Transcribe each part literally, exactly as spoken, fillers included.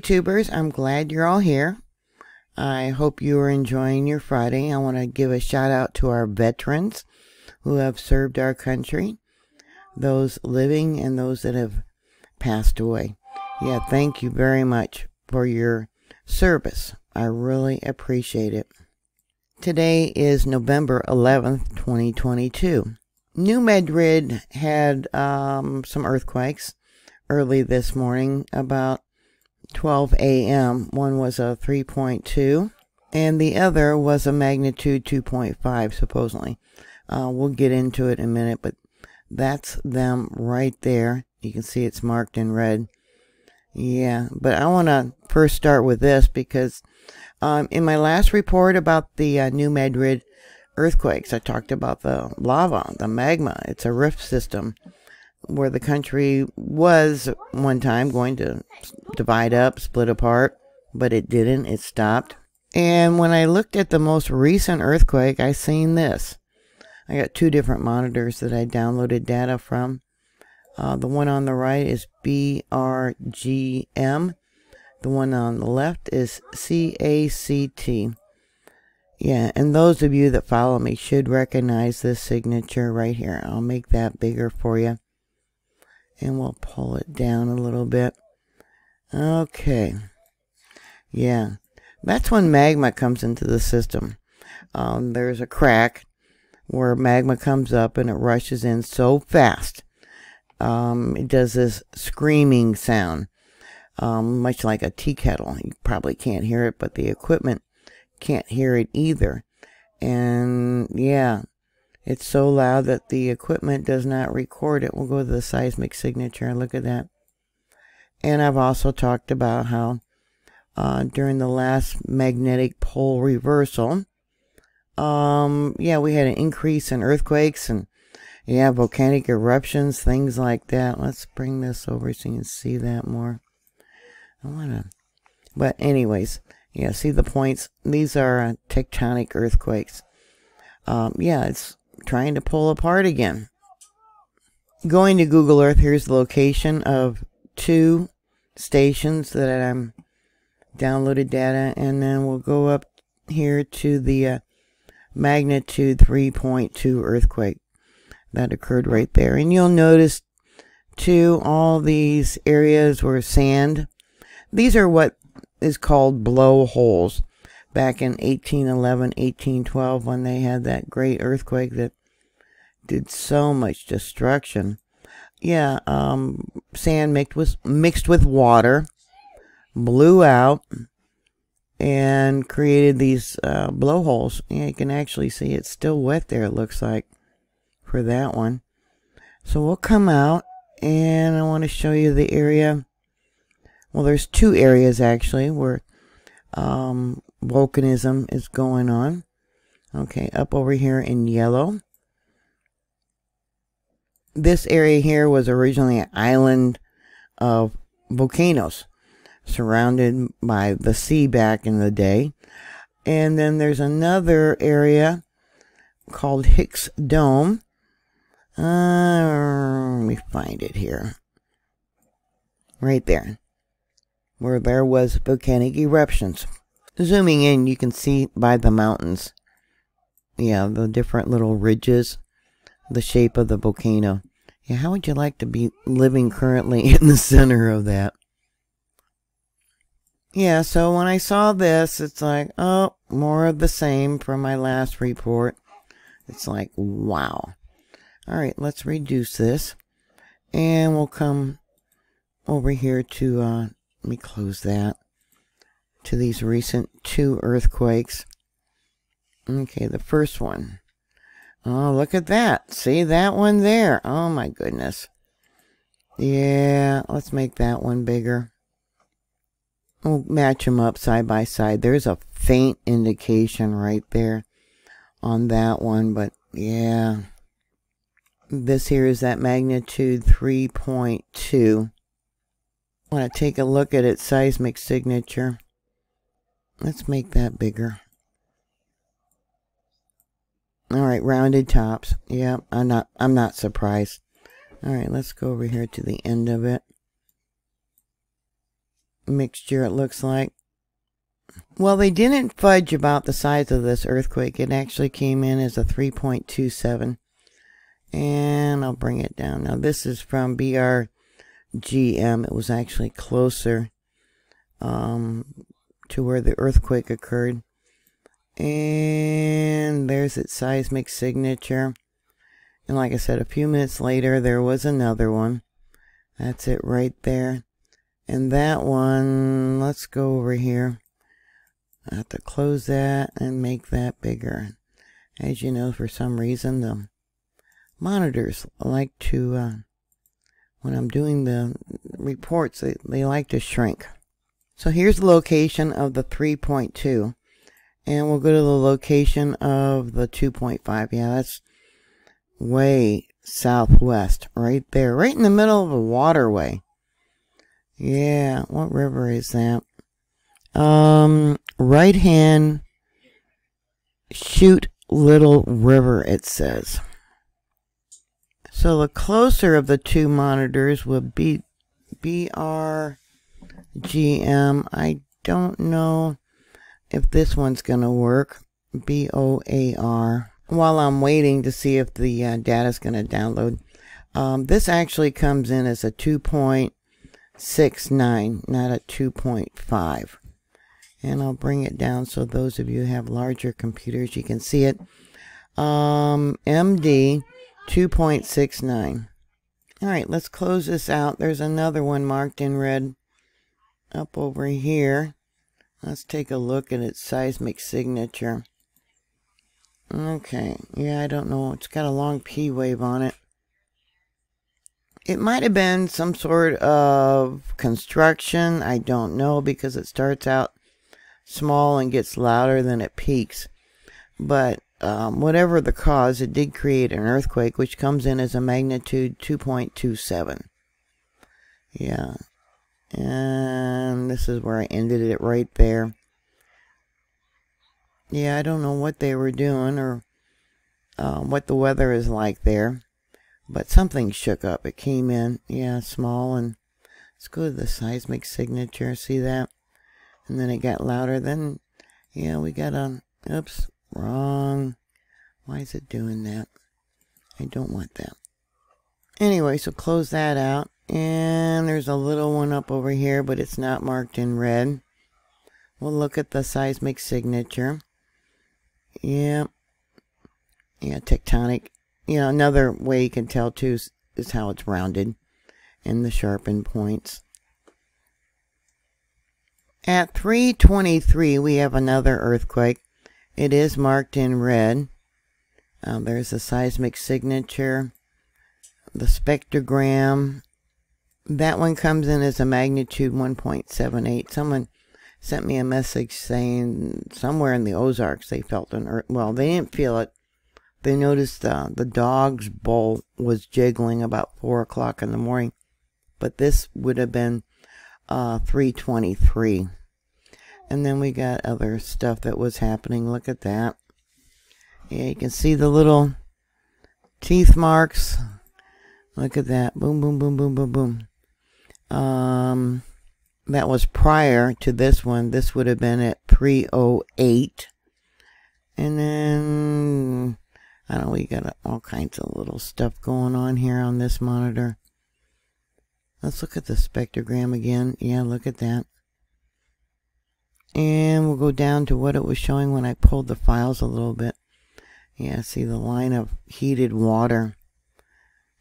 YouTubers, I'm glad you're all here. I hope you are enjoying your Friday. I want to give a shout out to our veterans who have served our country, those living and those that have passed away. Yeah, thank you very much for your service. I really appreciate it. Today is November eleventh, twenty twenty-two. New Madrid had um, some earthquakes early this morning, about twelve A M One was a three point two, and the other was a magnitude two point five, supposedly. Uh, we'll get into it in a minute, but that's them right there. You can see it's marked in red. Yeah, but I want to first start with this because um, in my last report about the uh, New Madrid earthquakes, I talked about the lava, the magma. It's a rift system where the country was one time going to divide up, split apart, but it didn't. It stopped. And when I looked at the most recent earthquake, I seen this. I got two different monitors that I downloaded data from. Uh, the one on the right is B R G M. The one on the left is C A C T. Yeah, and those of you that follow me should recognize this signature right here. I'll make that bigger for you. And we'll pull it down a little bit. Okay. Yeah, that's when magma comes into the system. Um, there's a crack where magma comes up and it rushes in so fast. Um, it does this screaming sound, um, much like a tea kettle. You probably can't hear it, but the equipment can't hear it either. And yeah, it's so loud that the equipment does not record it. We'll go to the seismic signature and look at that. And I've also talked about how uh, during the last magnetic pole reversal, um, yeah, we had an increase in earthquakes and yeah, volcanic eruptions, things like that. Let's bring this over so you can see that more. I want to, but anyways, yeah, see the points? These are uh, tectonic earthquakes. Um, yeah, it's trying to pull apart again. Going to Google Earth, here's the location of two stations that I'm downloaded data, and then we'll go up here to the uh, magnitude three point two earthquake that occurred right there. And you'll notice too, all these areas were sand. These are what is called blowholes. Back in eighteen eleven, eighteen twelve, when they had that great earthquake that did so much destruction. Yeah, um, sand mixed with, mixed with water blew out and created these uh, blowholes. Yeah, you can actually see it's still wet there, it looks like, for that one. So we'll come out and I want to show you the area. Well, there's two areas actually where um, volcanism is going on. Okay, up over here in yellow. This area here was originally an island of volcanoes surrounded by the sea back in the day. And then there's another area called Hicks Dome. Uh, let me find it here. Right there, where there was volcanic eruptions. Zooming in, you can see by the mountains. Yeah, the different little ridges, the shape of the volcano. Yeah, how would you like to be living currently in the center of that? Yeah, so when I saw this, it's like, oh, more of the same from my last report. It's like, wow. All right, let's reduce this. And we'll come over here to, uh, let me close that, to these recent two earthquakes. Okay, the first one. Oh, look at that. See that one there? Oh, my goodness. Yeah, let's make that one bigger. We'll match them up side by side. There's a faint indication right there on that one, but yeah. This here is that magnitude three point two. I want to take a look at its seismic signature. Let's make that bigger. All right, rounded tops. Yeah, I'm not I'm not surprised. All right, let's go over here to the end of it. mixture, it looks like. Well, they didn't fudge about the size of this earthquake. It actually came in as a three point two seven. And I'll bring it down. Now, this is from B R G M. It was actually closer um, to where the earthquake occurred. And there's its seismic signature. And like I said, a few minutes later, there was another one. That's it right there. And that one, let's go over here. I have to close that and make that bigger. As you know, for some reason, the monitors like to, uh, when I'm doing the reports, they, they like to shrink. So here's the location of the three point two. And we'll go to the location of the two point five. Yeah, that's way southwest, right there. Right in the middle of a waterway. Yeah, what river is that? Um, Right-hand Chute Little River, it says. So the closer of the two monitors would be B R G M. I don't know if this one's going to work. B O A R. While I'm waiting to see if the uh, data's going to download. Um, this actually comes in as a two point six nine, not a two point five. And I'll bring it down so those of you who have larger computers, you can see it. Um, M D two point six nine. All right, let's close this out. There's another one marked in red up over here. Let's take a look at its seismic signature. Okay, yeah, I don't know. It's got a long P wave on it. It might have been some sort of construction. I don't know, because it starts out small and gets louder than it peaks. But um, whatever the cause, it did create an earthquake, which comes in as a magnitude two point two seven. Yeah. And this is where I ended it right there. Yeah, I don't know what they were doing or uh, what the weather is like there. But something shook up. It came in, yeah, small. And let's go to the seismic signature. See that? And then it got louder. Then, yeah, we got on. Oops, wrong. Why is it doing that? I don't want that. Anyway, so close that out. And there's a little one up over here, but it's not marked in red. We'll look at the seismic signature. Yeah. Yeah, tectonic. You know, another way you can tell too is, is how it's rounded and the sharpened points. At three twenty-three, we have another earthquake. It is marked in red. Um, there's the seismic signature, the spectrogram. That one comes in as a magnitude one point seven eight. Someone sent me a message saying somewhere in the Ozarks they felt an earth. Well, they didn't feel it. They noticed uh, the dog's bowl was jiggling about four o'clock in the morning. But this would have been uh, three twenty-three. And then we got other stuff that was happening. Look at that. Yeah, you can see the little teeth marks. Look at that. Boom, boom, boom, boom, boom, boom. Um, that was prior to this one. This would have been at three oh eight. And then, I don't know, we got all kinds of little stuff going on here on this monitor. Let's look at the spectrogram again. Yeah, look at that. And we'll go down to what it was showing when I pulled the files a little bit. Yeah, see the line of heated water.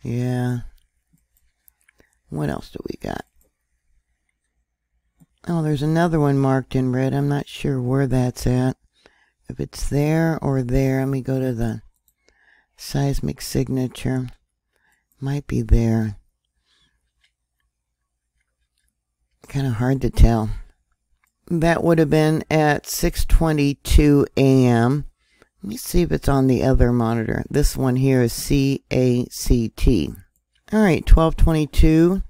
Yeah. What else do we got? Oh, there's another one marked in red. I'm not sure where that's at. If it's there or there, let me go to the seismic signature. Might be there. Kind of hard to tell. That would have been at six twenty-two a m Let me see if it's on the other monitor. This one here is C A C T. All right, twelve twenty-two.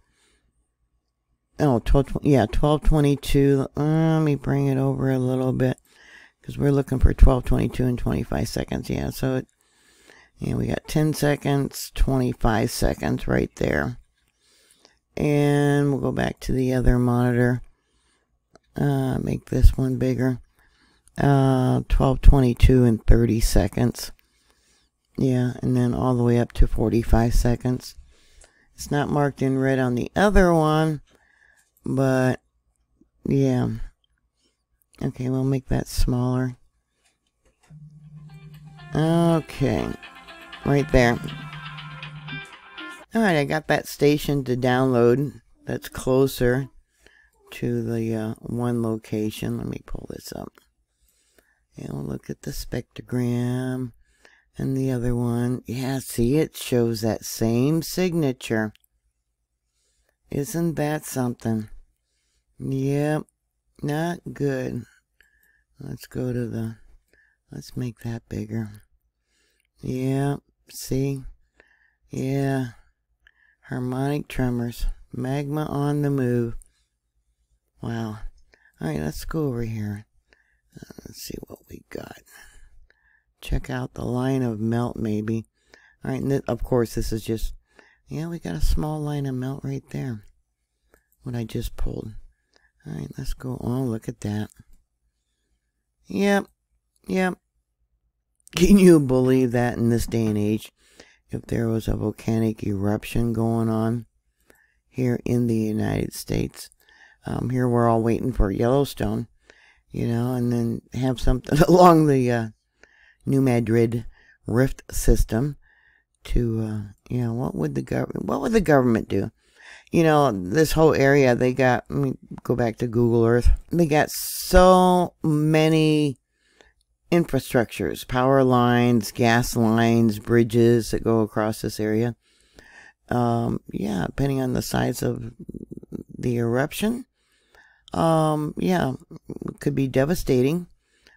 Oh, twelve, yeah, twelve twenty-two. Let me bring it over a little bit, because we're looking for twelve twenty-two and twenty-five seconds. Yeah, so it, yeah, we got ten seconds, twenty-five seconds right there. And we'll go back to the other monitor. uh, make this one bigger, uh, twelve, twenty-two, and thirty seconds. Yeah, and then all the way up to forty-five seconds. It's not marked in red on the other one, but yeah. Okay, we'll make that smaller. Okay, right there. All right, I got that station to download. That's closer to the uh, one location. Let me pull this up. And we'll look at the spectrogram. And the other one, yeah, see, it shows that same signature. Isn't that something? Yep, not good. Let's go to the, let's make that bigger. Yep, see? Yeah, harmonic tremors, magma on the move. Wow. All right, let's go over here. Uh, let's see what we got. Check out the line of melt, maybe. All right, and of course, this is just, yeah, we got a small line of melt right there. What I just pulled. All right, let's go on. Look at that. Yep, yep. Can you believe that in this day and age? If there was a volcanic eruption going on here in the United States. Um, here we're all waiting for Yellowstone, you know, and then have something along the, uh, New Madrid rift system to, uh, you know, what would the government, what would the government do? You know, this whole area, they got, let me go back to Google Earth. They got so many infrastructures, power lines, gas lines, bridges that go across this area. Um, yeah, depending on the size of the eruption. Um, yeah, it could be devastating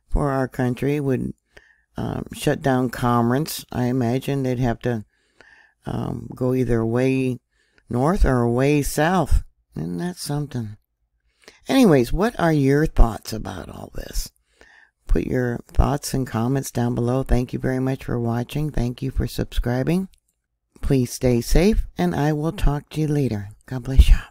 for our country. Would Um, shut down commerce. I imagine they'd have to um, go either way north or way south. Isn't that something? Anyways, what are your thoughts about all this? Put your thoughts and comments down below. Thank you very much for watching. Thank you for subscribing. Please stay safe, and I will talk to you later. God bless you.